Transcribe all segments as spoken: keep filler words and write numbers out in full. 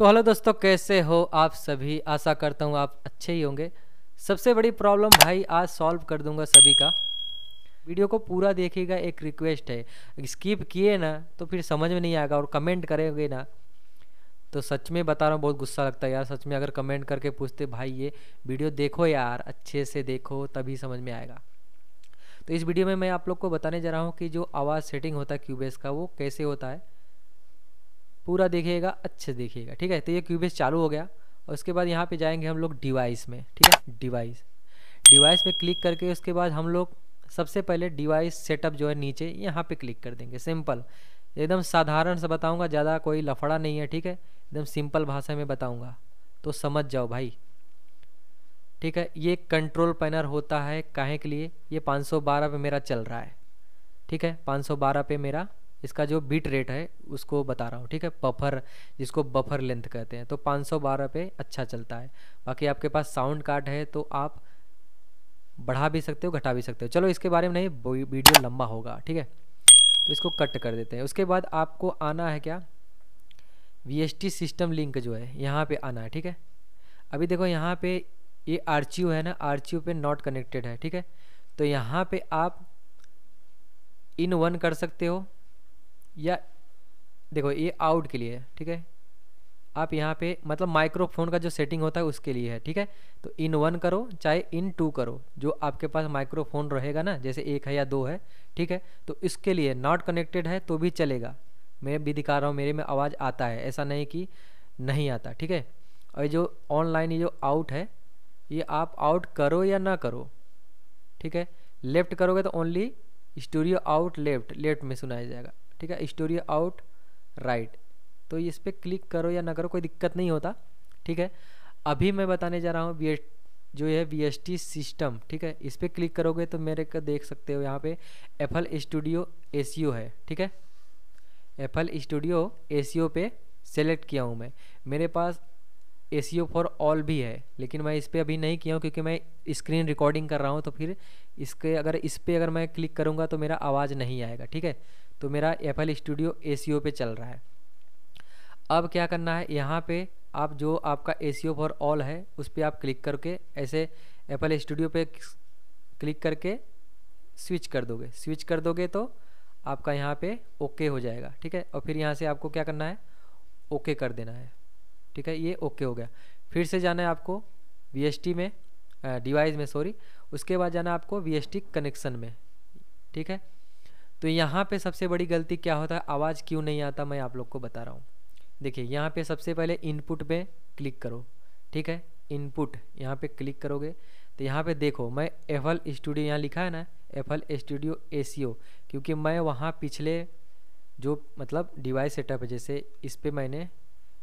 तो हेलो दोस्तों, कैसे हो आप सभी। आशा करता हूँ आप अच्छे ही होंगे। सबसे बड़ी प्रॉब्लम भाई आज सॉल्व कर दूंगा सभी का। वीडियो को पूरा देखिएगा, एक रिक्वेस्ट है। स्किप किए ना तो फिर समझ में नहीं आएगा, और कमेंट करेंगे ना तो सच में बता रहा हूँ बहुत गुस्सा लगता है यार। सच में अगर कमेंट करके पूछते भाई ये वीडियो देखो यार, अच्छे से देखो तभी समझ में आएगा। तो इस वीडियो में मैं आप लोग को बताने जा रहा हूँ कि जो आवाज़ सेटिंग होता है क्यूबेस का वो कैसे होता है। पूरा देखिएगा, अच्छे देखिएगा, ठीक है। तो ये क्यूबेस चालू हो गया और उसके बाद यहाँ पे जाएंगे हम लोग डिवाइस में, ठीक है। डिवाइस डिवाइस में क्लिक करके उसके बाद हम लोग सबसे पहले डिवाइस सेटअप जो है नीचे यहाँ पे क्लिक कर देंगे। सिंपल, एकदम साधारण से बताऊँगा, ज़्यादा कोई लफड़ा नहीं है, ठीक है। एकदम सिंपल भाषा में बताऊँगा तो समझ जाओ भाई, ठीक है। ये कंट्रोल पैनल होता है काहे के लिए, ये पाँच सौ बारह पे मेरा चल रहा है, ठीक है। पाँच सौ बारह पे मेरा इसका जो बीट रेट है उसको बता रहा हूँ, ठीक है। बफर, जिसको बफर लेंथ कहते हैं, तो पाँच सौ बारह पे अच्छा चलता है। बाकी आपके पास साउंड कार्ड है तो आप बढ़ा भी सकते हो, घटा भी सकते हो। चलो इसके बारे में नहीं, वीडियो लंबा होगा, ठीक है। तो इसको कट कर देते हैं। उसके बाद आपको आना है क्या, V S T system link जो है यहाँ पर आना है, ठीक है। अभी देखो यहाँ पर ये आरचीयू है ना, आरचीयू पे नॉट कनेक्टेड है, ठीक है। तो यहाँ पे आप इन वन कर सकते हो, या देखो ये आउट के लिए है, ठीक है। आप यहाँ पे मतलब माइक्रोफोन का जो सेटिंग होता है उसके लिए है, ठीक है। तो इन वन करो चाहे इन टू करो, जो आपके पास माइक्रोफोन रहेगा ना, जैसे एक है या दो है, ठीक है। तो इसके लिए नॉट कनेक्टेड है तो भी चलेगा। मैं भी दिखा रहा हूँ, मेरे में आवाज़ आता है, ऐसा नहीं कि नहीं आता, ठीक है। और जो ऑनलाइन ये जो आउट है, ये आप आउट करो या ना करो, ठीक है। लेफ़्ट करोगे तो only studio out left left में सुनाया जाएगा, ठीक है। स्टूडियो आउट राइट, तो इस पर क्लिक करो या ना करो कोई दिक्कत नहीं होता, ठीक है। अभी मैं बताने जा रहा हूँ वी जो है वी एस टी सिस्टम, ठीक है। इस पर क्लिक करोगे तो मेरे को देख सकते हो यहाँ पे F L studio A C O है, ठीक है। F L studio A C O पे सेलेक्ट किया हूँ मैं। मेरे पास एसीओ फॉर ऑल भी है लेकिन मैं इस पर अभी नहीं किया हूँ क्योंकि मैं स्क्रीन रिकॉर्डिंग कर रहा हूँ। तो फिर इसके अगर इस पर अगर मैं क्लिक करूँगा तो मेरा आवाज़ नहीं आएगा, ठीक है। तो मेरा एफ एल स्टूडियो एसीओ पे चल रहा है। अब क्या करना है, यहाँ पे आप जो आपका एसीओ फॉर ऑल है उस पर आप क्लिक करके ऐसे एफ एल स्टूडियो पे क्लिक करके स्विच कर दोगे। स्विच कर दोगे तो आपका यहाँ पर ओके हो जाएगा, ठीक है। और फिर यहाँ से आपको क्या करना है, ओके कर देना है, ठीक है। ये ओके हो गया। फिर से जाना है आपको वी एस टी में, डिवाइस में सॉरी, उसके बाद जाना है आपको वी एस टी कनेक्शन में, ठीक है। तो यहाँ पे सबसे बड़ी गलती क्या होता है, आवाज़ क्यों नहीं आता, मैं आप लोग को बता रहा हूँ। देखिए यहाँ पे सबसे पहले इनपुट पे क्लिक करो, ठीक है। इनपुट यहाँ पे क्लिक करोगे तो यहाँ पे देखो मैं एफ एल स्टूडियो यहाँ लिखा है ना, F L studio A C O, क्योंकि मैं वहाँ पिछले जो मतलब डिवाइस सेटअप है, जैसे इस पर मैंने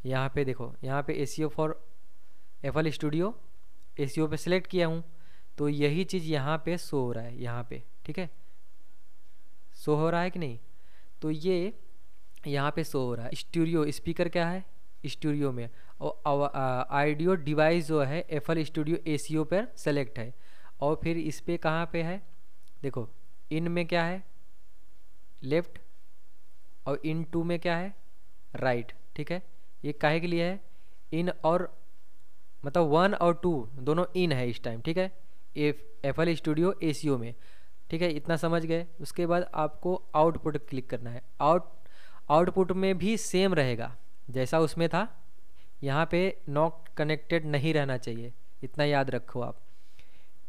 यहाँ पे देखो यहाँ पे ACO for F L studio ACO पे सेलेक्ट किया हूँ तो यही चीज़ यहाँ पे शो हो रहा है, यहाँ पे, ठीक है। शो हो रहा है कि नहीं, तो ये यहाँ पे शो हो रहा है। स्टूडियो स्पीकर क्या है, स्टूडियो में, और ऑडियो डिवाइस जो है एफ एल स्टूडियो एसीओ पर सेलेक्ट है। और फिर इस पर कहाँ पे है, देखो इन में क्या है लेफ़्ट और इन टू में क्या है राइट, ठीक है। ये काहे के लिए है, इन और मतलब वन और टू दोनों इन है इस टाइम, ठीक है। F F L studio A C O में, ठीक है। इतना समझ गए। उसके बाद आपको आउटपुट क्लिक करना है। आउट आउटपुट में भी सेम रहेगा जैसा उसमें था, यहाँ पे नॉट कनेक्टेड नहीं रहना चाहिए, इतना याद रखो आप।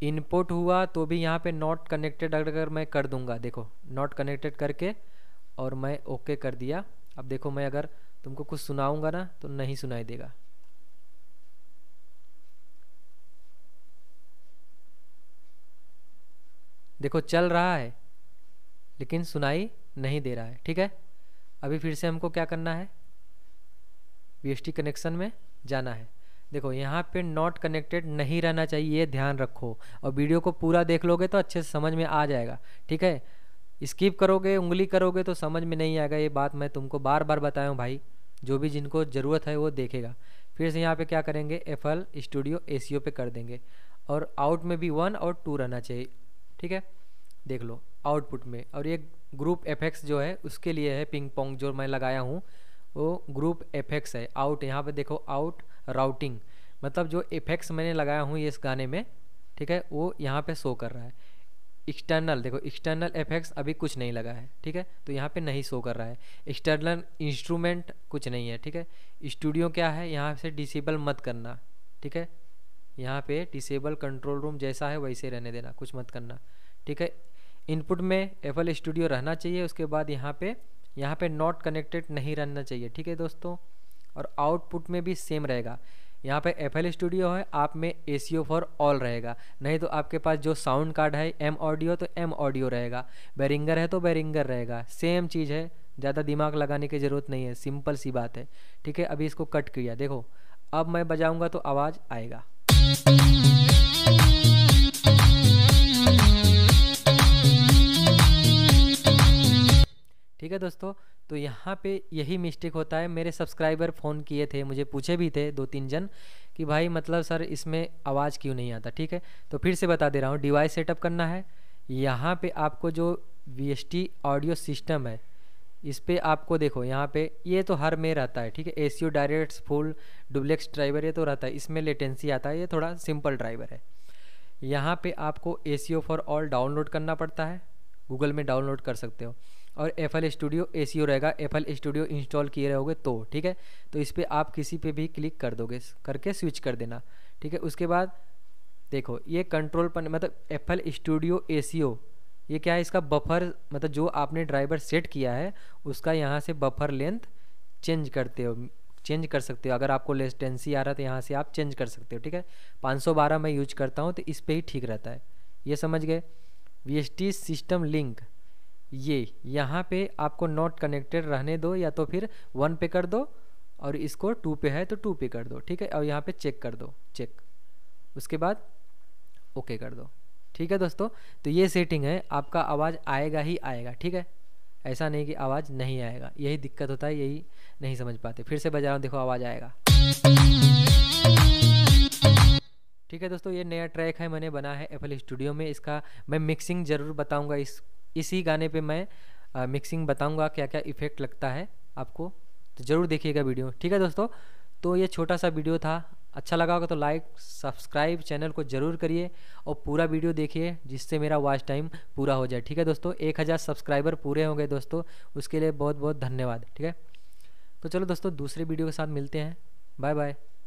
इनपुट हुआ तो भी यहाँ पे नॉट कनेक्टेड अगर मैं कर दूँगा, देखो नॉट कनेक्टेड करके और मैं ओके कर दिया। अब देखो मैं अगर तुमको कुछ सुनाऊंगा ना तो नहीं सुनाई देगा, देखो चल रहा है लेकिन सुनाई नहीं दे रहा है, ठीक है। अभी फिर से हमको क्या करना है, वीएसटी कनेक्शन में जाना है। देखो यहाँ पे नॉट कनेक्टेड नहीं रहना चाहिए, ये ध्यान रखो। और वीडियो को पूरा देख लोगे तो अच्छे से समझ में आ जाएगा, ठीक है। स्किप करोगे, उंगली करोगे तो समझ में नहीं आएगा। ये बात मैं तुमको बार बार बताया हूँ भाई, जो भी जिनको ज़रूरत है वो देखेगा। फिर से यहाँ पे क्या करेंगे, F L studio A C O पे कर देंगे और आउट में भी वन और टू रहना चाहिए, ठीक है। देख लो आउटपुट में। और ये ग्रुप एफेक्ट्स जो है उसके लिए है, पिंग पोंग जो मैं लगाया हूँ वो ग्रुप इफेक्ट्स है आउट। यहाँ पे देखो आउट राउटिंग, मतलब जो इफेक्ट्स मैंने लगाया हूँ इस गाने में, ठीक है, वो यहाँ पे शो कर रहा है। एक्सटर्नल देखो, एक्सटर्नल इफेक्ट्स अभी कुछ नहीं लगा है, ठीक है, तो यहाँ पे नहीं शो कर रहा है। एक्सटर्नल इंस्ट्रूमेंट कुछ नहीं है, ठीक है। स्टूडियो क्या है, यहाँ से डिसेबल मत करना, ठीक है, यहाँ पे डिसेबल कंट्रोल रूम जैसा है वैसे रहने देना, कुछ मत करना, ठीक है। इनपुट में एफ एल स्टूडियो रहना चाहिए, उसके बाद यहाँ पे यहाँ पे नॉट कनेक्टेड नहीं रहना चाहिए, ठीक है दोस्तों। और आउटपुट में भी सेम रहेगा, यहाँ पे एफ एल स्टूडियो है, आप में एसीओ फॉर ऑल रहेगा, नहीं तो आपके पास जो साउंड कार्ड है एम ऑडियो तो एम ऑडियो रहेगा, बेरिंगर है तो बेरिंगर रहेगा, सेम चीज़ है, ज़्यादा दिमाग लगाने की ज़रूरत नहीं है, सिंपल सी बात है, ठीक है। अभी इसको कट किया, देखो अब मैं बजाऊँगा तो आवाज़ आएगा। ठीक है दोस्तों, तो यहाँ पे यही मिस्टेक होता है। मेरे सब्सक्राइबर फ़ोन किए थे, मुझे पूछे भी थे दो तीन जन कि भाई मतलब सर इसमें आवाज़ क्यों नहीं आता, ठीक है। तो फिर से बता दे रहा हूँ, डिवाइस सेटअप करना है, यहाँ पे आपको जो V S T audio system है इस पर आपको देखो, यहाँ पे ये तो हर में रहता है, ठीक है, ACO direct full duplex driver ये तो रहता है, इसमें लेटेंसी आता है, ये थोड़ा सिंपल ड्राइवर है। यहाँ पर आपको एसीओ फॉर ऑल डाउनलोड करना पड़ता है, गूगल में डाउनलोड कर सकते हो, और एफ एल स्टूडियो एसीओ रहेगा, एफ एल स्टूडियो इंस्टॉल किए रहोगे तो, ठीक है, तो इस पर आप किसी पे भी क्लिक कर दोगे, करके स्विच कर देना, ठीक है। उसके बाद देखो ये कंट्रोल पर, मतलब एफ एल स्टूडियो एसीओ ये क्या है, इसका बफर, मतलब जो आपने ड्राइवर सेट किया है उसका यहाँ से बफर लेंथ चेंज करते हो, चेंज कर सकते हो, अगर आपको लेटेंसी आ रहा है तो यहाँ से आप चेंज कर सकते हो, ठीक है। पाँच सौ बारह मैं यूज करता हूँ तो इस पर ही ठीक रहता है, ये समझ गए। V S T system link ये यहाँ पे आपको नॉट कनेक्टेड रहने दो, या तो फिर वन पे कर दो और इसको टू पे है तो टू पे कर दो, ठीक है, और यहाँ पे चेक कर दो, चेक, उसके बाद ओके कर दो, ठीक है दोस्तों। तो ये सेटिंग है, आपका आवाज़ आएगा ही आएगा, ठीक है, ऐसा नहीं कि आवाज़ नहीं आएगा, यही दिक्कत होता है, यही नहीं समझ पाते। फिर से बजा रहा हूँ, देखो आवाज़ आएगा, ठीक है दोस्तों। ये नया ट्रैक है, मैंने बना है एफ एल स्टूडियो में, इसका मैं मिक्सिंग ज़रूर बताऊँगा, इस इसी गाने पे मैं आ, मिक्सिंग बताऊंगा क्या क्या इफेक्ट लगता है आपको, तो ज़रूर देखिएगा वीडियो, ठीक है दोस्तों। तो ये छोटा सा वीडियो था, अच्छा लगा होगा तो लाइक सब्सक्राइब चैनल को ज़रूर करिए और पूरा वीडियो देखिए जिससे मेरा वॉच टाइम पूरा हो जाए, ठीक है दोस्तों। एक हज़ार सब्सक्राइबर पूरे हो गए दोस्तों, उसके लिए बहुत बहुत धन्यवाद, ठीक है। तो चलो दोस्तों दूसरे वीडियो के साथ मिलते हैं, बाय बाय।